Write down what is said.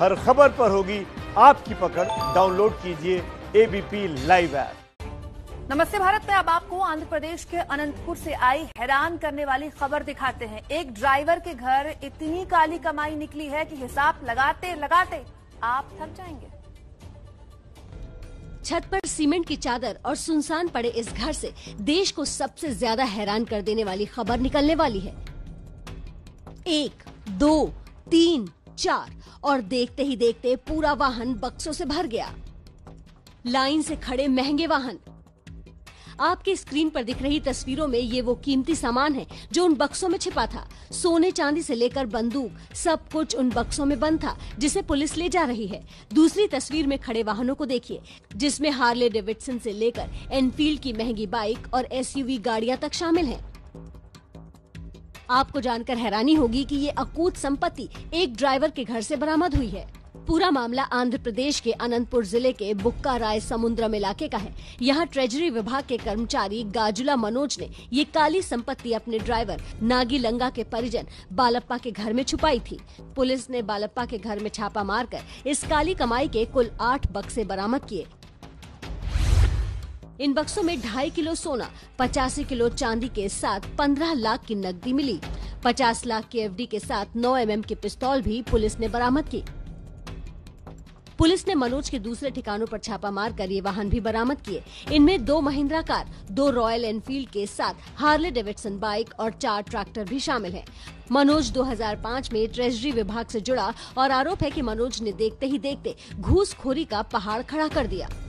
हर खबर पर होगी आपकी पकड़। डाउनलोड कीजिए एबीपी लाइव ऐप। नमस्ते भारत में अब आपको आंध्र प्रदेश के अनंतपुर से आई हैरान करने वाली खबर दिखाते हैं। एक ड्राइवर के घर इतनी काली कमाई निकली है कि हिसाब लगाते लगाते आप थक जाएंगे। छत पर सीमेंट की चादर और सुनसान पड़े इस घर से देश को सबसे ज्यादा हैरान कर देने वाली खबर निकलने वाली है। 1, 2, 3, 4 और देखते ही देखते पूरा वाहन बक्सों से भर गया। लाइन से खड़े महंगे वाहन। आपकी स्क्रीन पर दिख रही तस्वीरों में ये वो कीमती सामान है जो उन बक्सों में छिपा था। सोने चांदी से लेकर बंदूक सब कुछ उन बक्सों में बंद था जिसे पुलिस ले जा रही है। दूसरी तस्वीर में खड़े वाहनों को देखिए जिसमें हार्ले डेविडसन से लेकर एनफील्ड की महंगी बाइक और एसयूवी गाड़ियां तक शामिल है। आपको जानकर हैरानी होगी कि ये अकूत संपत्ति एक ड्राइवर के घर से बरामद हुई है। पूरा मामला आंध्र प्रदेश के अनंतपुर जिले के बुक्का राय समुद्रम इलाके का है। यहाँ ट्रेजरी विभाग के कर्मचारी गाजुला मनोज ने ये काली संपत्ति अपने ड्राइवर नागीलंगा के परिजन बालप्पा के घर में छुपाई थी। पुलिस ने बालप्पा के घर में छापा मारकर इस काली कमाई के कुल 8 बक्से बरामद किए। इन बक्सों में 2.5 किलो सोना, 85 किलो चांदी के साथ 15 लाख की नकदी मिली। 50 लाख की एफडी के साथ 9 mm की पिस्तौल भी पुलिस ने बरामद की। पुलिस ने मनोज के दूसरे ठिकानों पर छापा मारकर ये वाहन भी बरामद किए। इनमें 2 महिंद्रा कार, 2 रॉयल एनफील्ड के साथ हार्ले डेविडसन बाइक और 4 ट्रैक्टर भी शामिल हैं। मनोज 2005 में ट्रेजरी विभाग से जुड़ा और आरोप है कि मनोज ने देखते ही देखते घूसखोरी का पहाड़ खड़ा कर दिया।